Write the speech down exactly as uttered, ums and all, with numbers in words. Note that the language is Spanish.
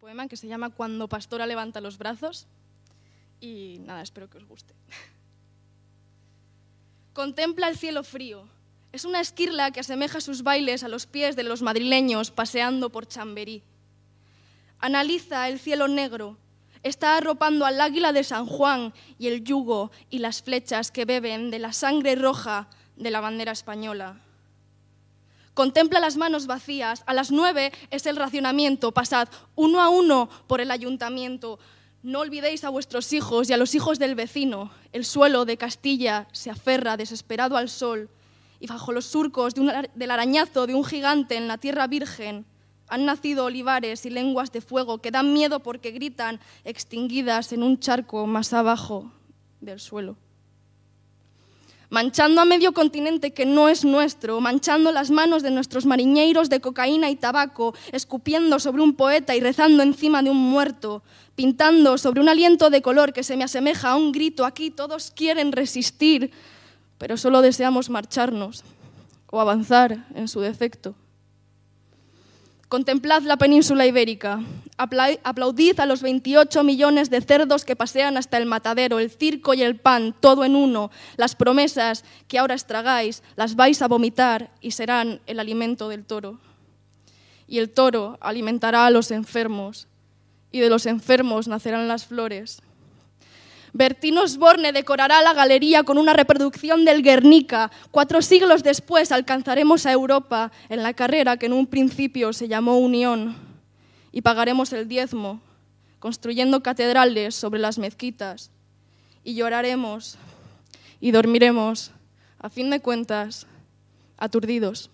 poema que se llama Cuando Pastora levanta los brazos y nada, espero que os guste. Contempla el cielo frío. Es una esquirla que asemeja sus bailes a los pies de los madrileños paseando por Chamberí. Analiza el cielo negro. Está arropando al águila de San Juan y el yugo y las flechas que beben de la sangre roja de la bandera española. Contempla las manos vacías. A las nueve es el racionamiento. Pasad uno a uno por el ayuntamiento. No olvidéis a vuestros hijos y a los hijos del vecino. El suelo de Castilla se aferra desesperado al sol y bajo los surcos de un, del arañazo de un gigante en la tierra virgen han nacido olivares y lenguas de fuego que dan miedo porque gritan extinguidas en un charco más abajo del suelo. Manchando a medio continente que no es nuestro, manchando las manos de nuestros mariñeiros de cocaína y tabaco, escupiendo sobre un poeta y rezando encima de un muerto, pintando sobre un aliento de color que se me asemeja a un grito. Aquí todos quieren resistir, pero solo deseamos marcharnos o avanzar en su defecto. Contemplad la península ibérica, aplaudid a los veintiocho millones de cerdos que pasean hasta el matadero, el circo y el pan, todo en uno, las promesas que ahora estragáis, las vais a vomitar y serán el alimento del toro. Y el toro alimentará a los enfermos, y de los enfermos nacerán las flores. Bertinos Borne decorará la galería con una reproducción del Guernica. Cuatro siglos después alcanzaremos a Europa en la carrera que en un principio se llamó Unión y pagaremos el diezmo, construyendo catedrales sobre las mezquitas y lloraremos y dormiremos, a fin de cuentas, aturdidos.